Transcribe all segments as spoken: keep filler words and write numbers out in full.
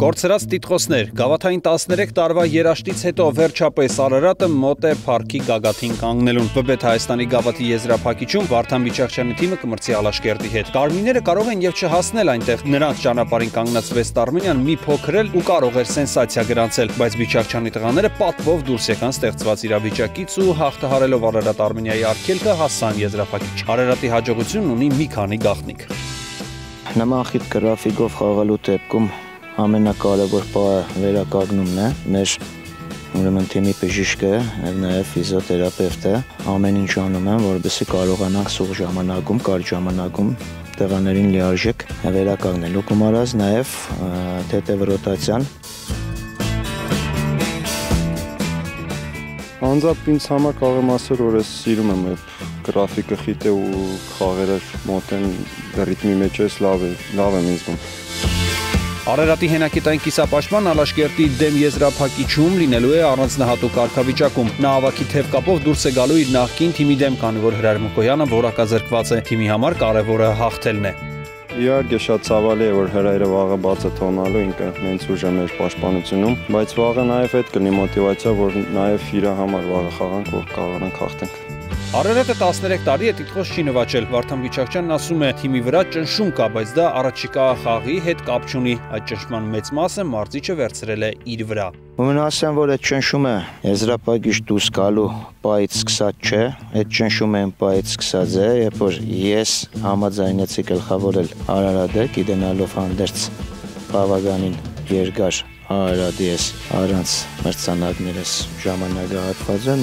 Կորցրած տիտղոսներ, գավաթային տասներեք տարվա երաշտից հետո վերջապես Արարատը մոտ է փառքի գագաթին կանգնելուն։ Վբեթ Հայաստանի գավաթի եզրափակիչում Վարդան Բիչախյանի թիմը կմրցի Ալաշկերտի հետ։ Կարմիրները կարող են եւ չհասնել այնտեղ։ Նրանց ճանապարհին կանգնած Վեստ Արմենիան մի փոքրել ու կարող էր սենսացիա գրանցել, բայց Բիչախյանի տղաները պատվով դուրս եկան ստեղծված իրավիճակից ու հաղթահարելով Արարատ Արմենիայի արգելքը հասան եզրափակիչ։ Արարատի հաջողությունն ունի մի քանի գաղտնիք։ Նամախիտ գրաֆիկով խաղալու դեպքում ամենակարևոր բանը վերականգնումն է, մեր ուրեմն թիմի բժիշկը եւ նաեւ ֆիզիոթերապևտը ամեն ինչ անում են, որպեսզի կարողանանք սուղ ժամանակում, կարճ ժամանակում տղաներին լիարժեք վերականգնել ու կմարած նաեւ թեթեւ ռոտացիան։ Անձամբ ինձ համար կարող եմ ասել, որ ես սիրում եմ այդ գրաֆիկը, խիտ է ու խաղերը մոտ են ռիթմի մեջ, ես լավ եմ ինձում։ Արարատի հենակետային կիսապաշտման Ալաշկերտի դեմ եզրափակիչում լինելու է առանձնահատուկ կարգավիճակում։ Նա ավագի թեւ կապով դուրս է գալու իր նախկին թիմի դեմ, քանի որ Հրայր Մկոյանը որակազրկված է։ Թիմի համար կարևորը հաղթելն է։ Իհարկե շատ ցավալի է, որ հրայրը վաղը բաց է թողնալու, ինքը հենց ուժը մեր պաշտպանությունում, բայց վաղը նաև այդ կլինի մոտիվացիա, որ նաև իր համար վաղը խաղանք, որ կարողանանք հաղթենք։ Արարատը տասներեք տարի է տիտղոս չի նվաճել։ Վարդան Բիչախյանն ասում է, թիմի վրա ճնշում կա, բայց դա առաջիկա խաղի հետ կապ չունի։ Այդ ճնշման մեծ մասը մարզիչը վերցրել է իր վրա։ Ուրեմն ասեմ, որ այդ ճնշումը եզրափակիչ դուրս գալու պայից սկսած չէ, այդ ճնշումը այն պայից սկսած է, երբ որ ես համաձայնեցի գլխավորել Արարատը, գիտենալով հանդերձ բավականին երկար Արարատի ես առանց մրցանակներս ժամանակահատվածում։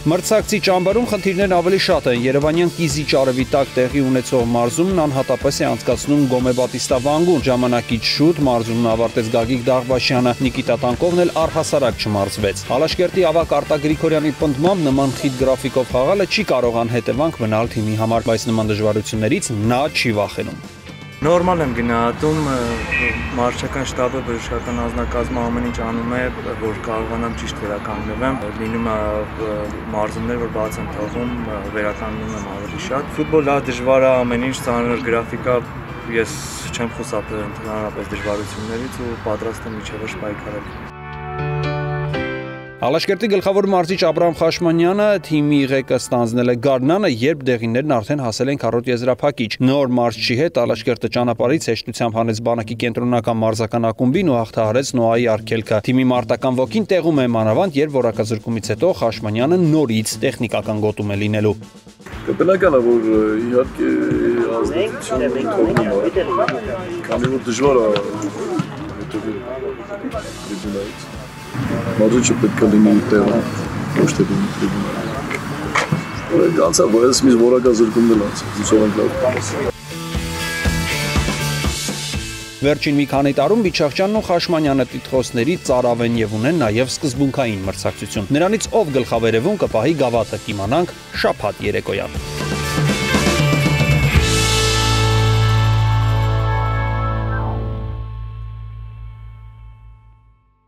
Մրցակցի ճամբարում խնդիրներն ավելի շատ են։ Երևանյան կիզիչ արևի տակ տեղի ունեցող մարզումն անհատապես է անցկացնում Գոմե Բատիստա վանքում։ Ժամանակից շուտ մարզումն ավարտեց Գագիկ Դաղբաշյանը, Նիկիտա Տանկովն էլ առհասարակ չմարզվեց։ Ալաշկերտի ավագ Արտա Գրիգորյանի պնդմամբ նման խիտ գրաֆիկով խաղալը չի կարող անհետևանք մնալ թիմի համար, բայց նման դժվարություններից նա չի վախենում։ Նորմալ եմ գնահատում, մարզչական շտաբը, բժշկական անձնակազմը ամեն ինչ անում է, որ կարողանամ ճիշտ վերականգնվեմ։ Լինում է մարզումներ, որ բաց են թողում, վերականգնում եմ ավելի շատ։ Ֆուտբոլը դժվար է, ամեն ինչ ծանր գրաֆիկա, ես չեմ խուսափել ընդհանրապես դժվարություններից ու պատրաստ եմ իջևս պայքարել։ Ալաշկերտի գլխավոր մարզիչ Աբրահամ Խաշմանյանը թիմի ղեկը ստանձնել է Գառնանը, երբ դեղիններն արդեն հասել են քառորդ եզրափակիչ։ Նոր մարզչի հետ Ալաշկերտը ճանապարհից հեշտությամբ հանեց բանակի կենտրոնական մարզական ակումբին ու հաղթահարեց Նոայի արգելքը։ Թիմի մարտական ոգին տեղում է մանավանդ, երբ որակազրկումից հետո Խաշմանյանը նորից տեխնիկական գոտում է լինելու։ Կտրական է, որ իհարկե ազդեցություն Մադրուջը պետք է լինի տեղը, ոչ թե լինի տրիբունակը։ Որեք անցա, բայց մի որակազրկումն անցա, զուսով ենք լավ։ Վերջին մի քանի տարում Բիչախյանն ու Խաշմանյանը տիտղոսների ծարավ են եւ ունեն նաեւ սկզբունքային մրցակցություն։ Նրանից ով գլխավերևում կպահի գավաթը, կիմանանք շաբաթ երեկոյան։